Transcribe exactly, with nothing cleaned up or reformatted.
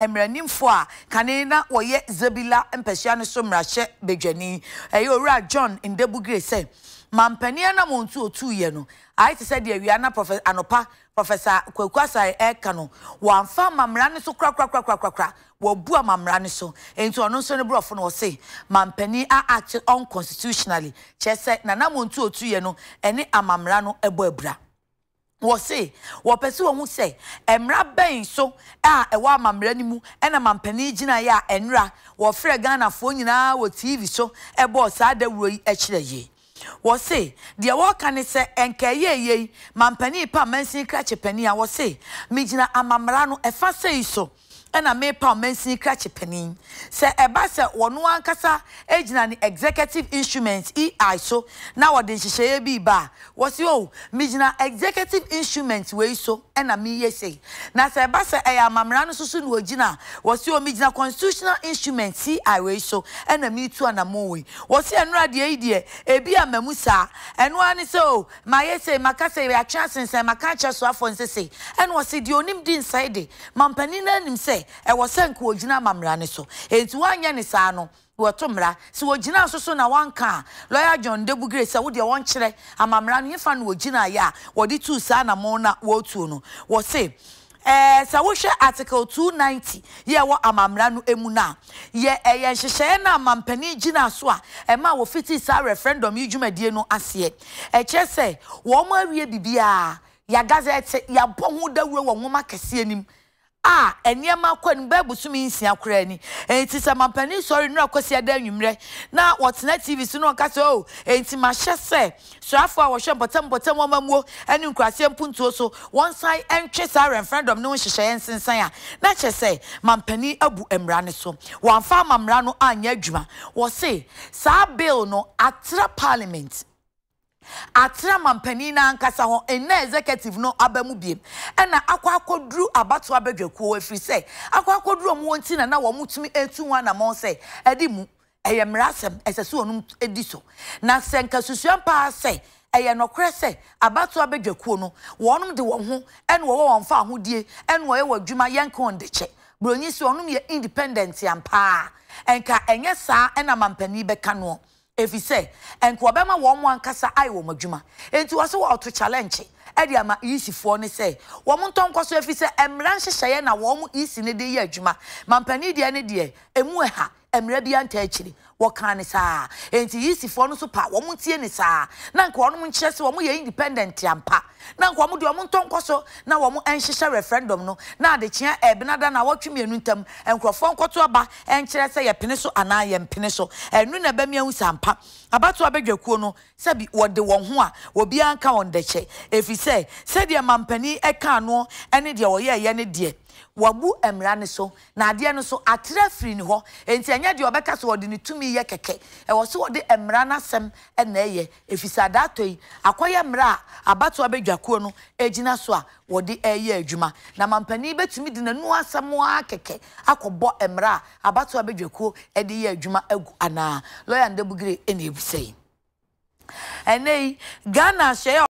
Emranim fwa kanena woye zebila mpesiano so mrache bejeni eyo ra John Ndebugri se mampania na montu otu ye no aite se de awia na professor anopa professor Kwakwasai e kanu wamfa mamra ne so kra kra kra kra kra wo bua mamra ne so enti ono so ne brofo no se mampani a act unconstitutionally chese na na montu otu ye no ene amamra no ebo ebra wose wo pese wo hu se emra ben so a ewa mamra ni mu ena mampani gina ya enra wo frɛ Ghana fo nyina wo T V so ebo sa da wuri a kyerɛ ye wose dia wo kan se enka ye ye mampani pa mansin kra chepani a wose me gina amamra no efa sei so ena me pa mansin kra chepani se eba se wono ankasa egina ni executive instruments E I so na wo de nhihye bi ba wose o me gina executive instruments we so ena me ye sei na se eba se e amamra no susu no gina wose o me gina constitutional instruments C I we so ena me tu ana mo we wose enra de idie ebi a mamu sa eno ani se o ma ye sei maka se ya chance sen maka cha so afon se sei eno wose de onim di inside mampani na nim se e wose nko ogina mamra ne so enti wanya ne saa no wotomra se ogina so so na wanka lawyer John Ndebugri se wo de won kyere amamra no yefa no ogina ya wodi tu saa na mo na wo tu no wo se eh sa wo hwe article two ninety ye wo amamra no emu na ye eye hyehyee na amampani gina so a ema wo fiti sa referendum yidwumadie no ase e kye se wo ma wie bibia ya gazette ya bohu dawure wo nwoma kese anim ah eniema kwan ba busumi nsia kora ni enti sa mampani sorry no akosia da anwumre na wotena T V so no kase o enti ma hyese so afo a wo hwe botem botem mamamuo ani nkrase mpuntuo so one side entwe sa referendum no hyehye nsensan a na kyese mampani abu emra ne so wamfa mamra no anya adwuma wo se sa bill no atra parliament atra mampani na ankasa ho ena executive no abamu biem ena akwa akodru abato abadwakuo afiri se akwa akodru mo wonti na na wo mutumi etu wana mo se edi mu eye mrasem esesu onum edi so na senka susuan pa se eye nokre se abato abadwakuo no wonum de wo ho ena wo wonfa ahodie ena wo ye wadwuma yenkon de che bronyi se onum ye independent ampa enka enye saa ena mampani beka no efise enko obema wo mo ankasa ai wo madwuma enti wo se wo to challenge e dia ma yisifo ne se wo mo ntonkwaso efise emran hyehye na wo mo yisi ne de ye adwuma mampani dia ne de emu eha emra bia nta akiri wo kan ne saa enti yisifo no so pa wo mo tie ne saa na enko wo mo nkyere se wo mo ye independent ampa na enko wo mo de wo mo ntonkwaso na wo mo enhyehye referendum no na de chia ebinada na wotwemienu ntam enkrofo nkoto aba enkyere se ye pene so ana ye mpene so enu na ba miahu sampa abato abadwakuo no sabi wo de wo ho a obi anka won de che efi se se de mampani eka no ene de wo ye ye ne de wabu emra ne so na ade ne so atra firi ne ho enti anya de obeka so wode ne tumi ye keke e wo so wode emra na sem ene ye efisa dato yi akoye mra abato abadwakuo no egina so a wode eye adwuma na mampani betumi de nanu asemo a keke akobo emra abato abadwakuo e de ye adwuma agu ana lawyer Ndebugri ene ebusei enei Ghana she